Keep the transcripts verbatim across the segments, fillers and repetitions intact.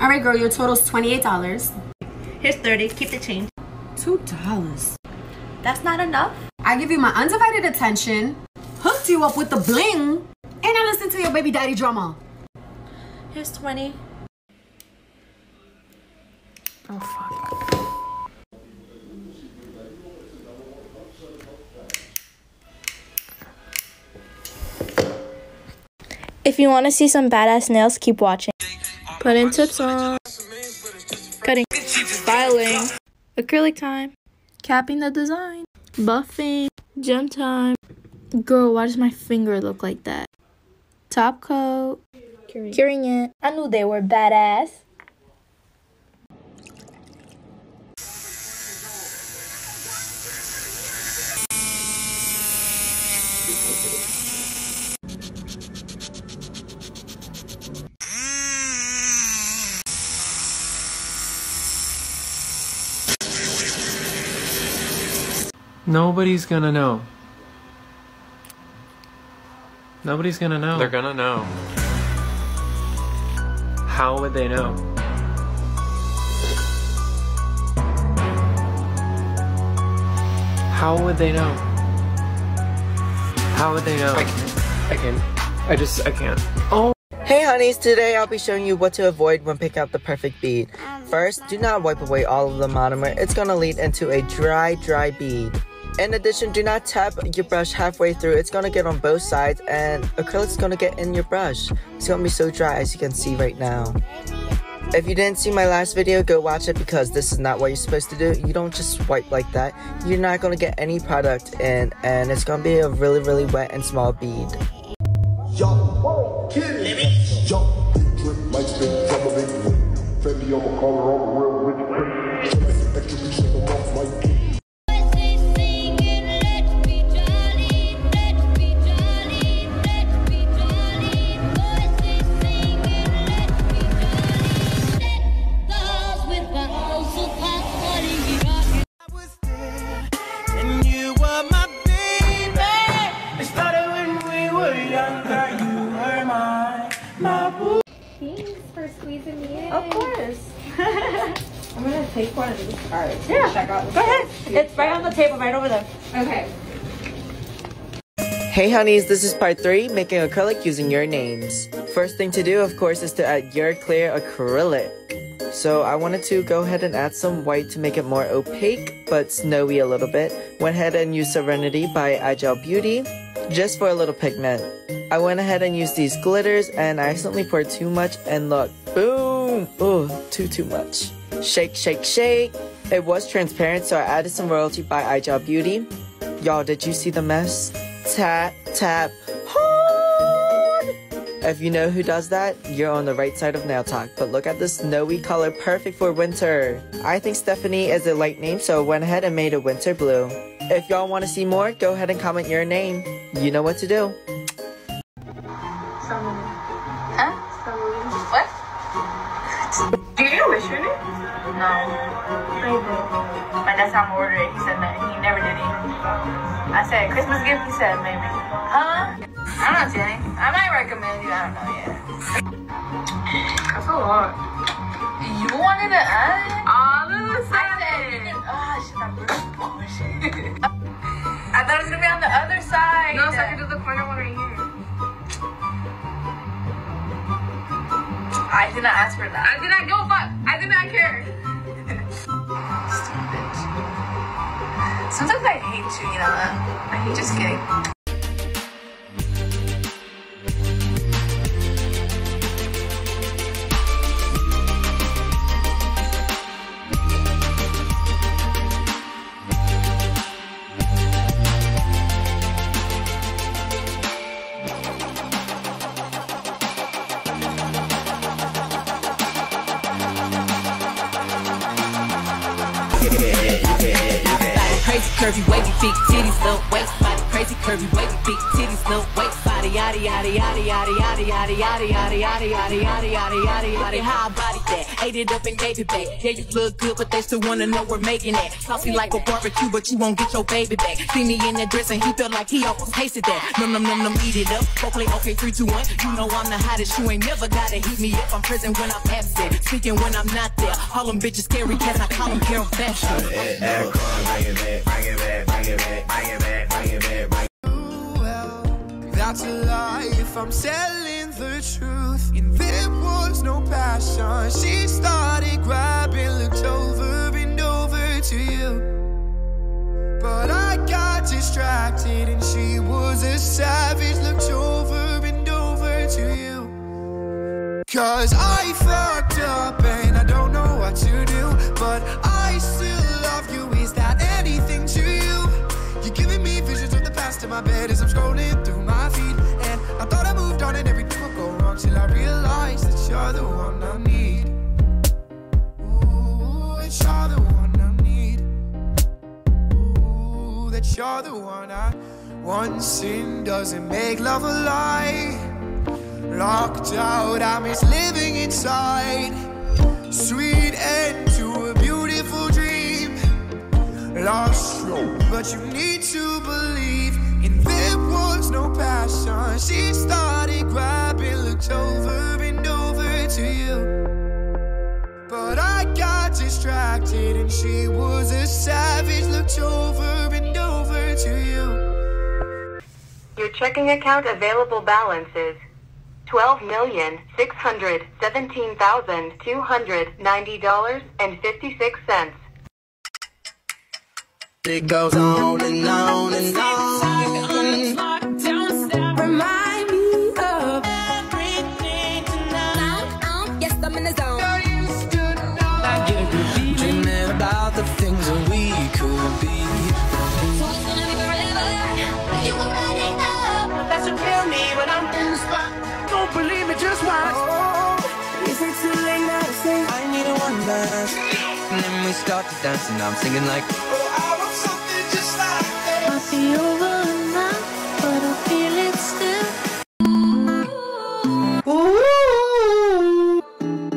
All right, girl, your total's twenty-eight dollars. Here's thirty. Keep the change. two dollars. That's not enough. I give you my undivided attention, hooked you up with the bling, and I listen to your baby daddy drama. Here's twenty. Oh, fuck. If you want to see some badass nails, keep watching. Putting tips on. Cutting. Styling. Acrylic time. Capping the design. Buffing. Gem time. Girl, why does my finger look like that? Top coat. Curing, Curing it. I knew they were badass. Nobody's gonna know. Nobody's gonna know. They're gonna know. How would they know? How would they know? How would they know? I can't. I can't. I just, I can't. Oh. Hey honeys, today I'll be showing you what to avoid when picking out the perfect bead. First, do not wipe away all of the monomer. It's gonna lead into a dry, dry bead. In addition, do not tap your brush halfway through. It's going to get on both sides and acrylic's going to get in your brush. It's going to be so dry, as you can see right now. If you didn't see my last video, go watch it, because this is not what you're supposed to do. You don't just wipe like that. You're not going to get any product in, and it's going to be a really, really wet and small bead. Take one of these. All right. Yeah. Check out. Go ahead. It's right on the table, right over there. Okay. Hey honeys, this is part three, making acrylic using your names. First thing to do, of course, is to add your clear acrylic. So I wanted to go ahead and add some white to make it more opaque, but snowy a little bit. Went ahead and used Serenity by iGel Beauty, just for a little pigment. I went ahead and used these glitters, and I accidentally poured too much, and look, boom! Ooh, too, too much. Shake, shake, shake. It was transparent, so I added some royalty by iGel Beauty. Y'all, did you see the mess? Tap, tap, hard. If you know who does that, you're on the right side of nail talk. But look at this snowy color, perfect for winter. I think Stephanie is a light name, so I went ahead and made a winter blue. If y'all want to see more, go ahead and comment your name. You know what to do. Some, huh? Some, what? Do you know which your name? No, but that's how I'm ordering. He said that he never did anything. I said Christmas gift. He said maybe. Huh? I don't know, Jenny. I might recommend you. I don't know yet. That's a lot. You wanted to add it? All of a sudden. Ah, shit! I'm really shit. I thought it was gonna be on the other side. No, so I can do the corner one right here. I did not ask for that. I did not give a fuck. I did not care. Sometimes I hate you, you know that? I hate just kidding. Curvy wavy big titties, little waist body. Crazy curvy wavy big titties, little waist body. Yada yada yada yada yada yada yada yada yada yada yada yada yada yada. How about that? ate it up and gave it back. Yeah, you look good, but they still wanna know we're making it. Saucy like a barbecue, but you won't get your baby back. See me in that dress and he felt like he almost tasted that. Num num num num, eat it up. Go play okay, three, two, one. You know I'm the hottest. You ain't never gotta heat me up. I'm present when I'm absent, speaking when I'm not there. All them bitches scary cats, I call them Carol Fashion. That's a lie if I'm selling the truth. And there was no passion. She started grabbing, looked over and over to you. But I got distracted and she was a savage. Looked over and over to you. Cause I fucked up and I don't know what to do. But I still love you. Is that anything to you? You're giving me visions of the past in my bed as I'm scrolling through my feed. And I thought I moved on and everything would go wrong till I realized that you're the one I need. Ooh, that you're the one I need. Ooh, that you're the one I. One sin doesn't make love a lie. Locked out, I miss living inside. Sweet end to a beautiful dream. Lost, but you need to believe. And there was no passion. She started grabbing, looked over and over to you. But I got distracted and she was a savage. Looked over and over to you. Your checking account available balance is twelve million six hundred seventeen thousand two hundred ninety dollars and fifty-six cents. It goes on and on and on. And then we start to dance and I'm singing like, oh, I want something just like that. Might be over now, but I feel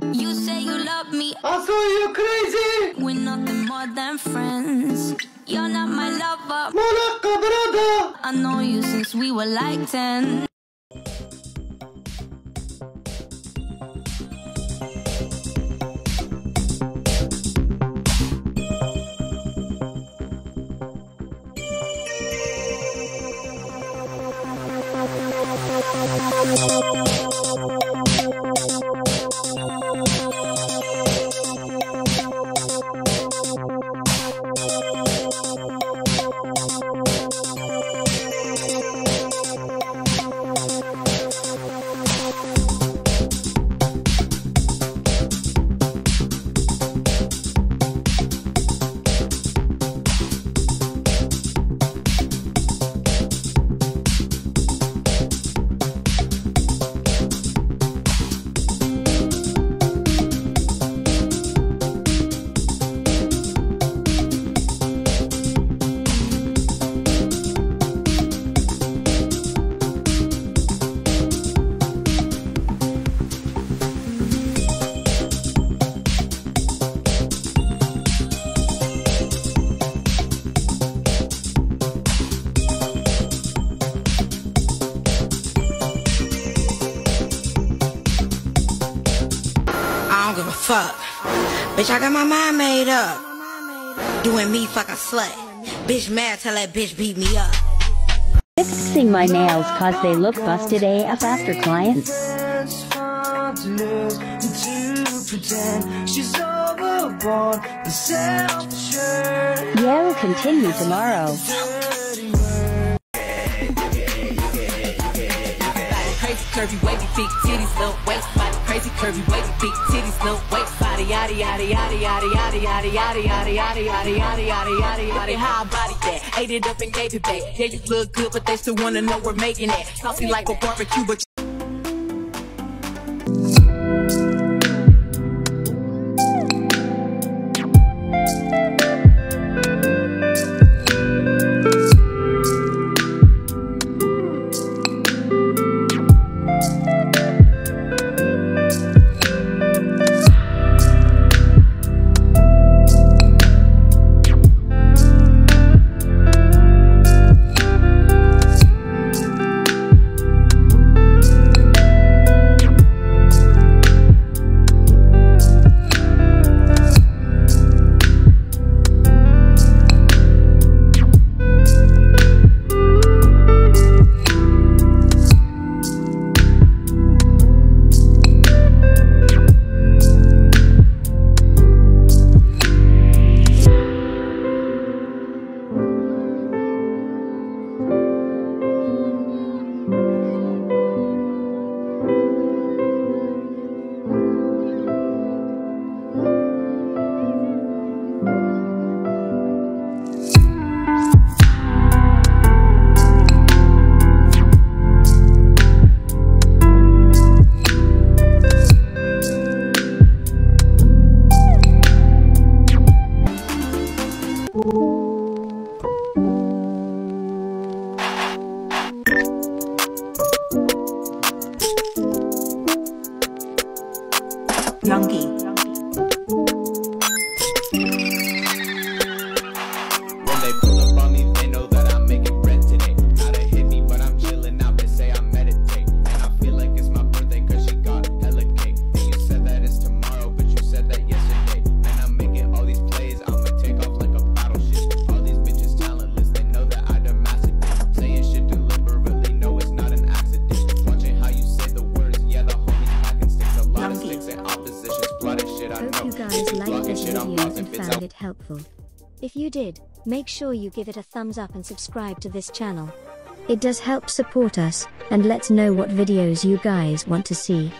it still. Ooh. You say you love me, I thought you were crazy. We're nothing more than friends. You're not my lover, Monica, brother. I know you since we were like ten. Fuck. Bitch, I got my mind made up. You and me fuck a slut. Bitch mad till that bitch beat me up. Fixing my nails cause they look busted A F after clients. Yeah, we'll continue tomorrow. Curvy, wavy, big titties, little waist body. Crazy, curvy, wavy, big titties, little waist body. Yaddy, yaddy, yaddy, yaddy, yaddy, yaddy, yaddy, yaddy, yaddy, yaddy, yaddy, yaddy, yaddy, yaddy. How I body that? Ate it up and gave it back. Yeah, you look good, but they still wanna know we're making it. Saucy like a barbecue, but. Hope you guys liked this video and found it helpful. If you did, make sure you give it a thumbs up and subscribe to this channel. It does help support us, and let's know what videos you guys want to see.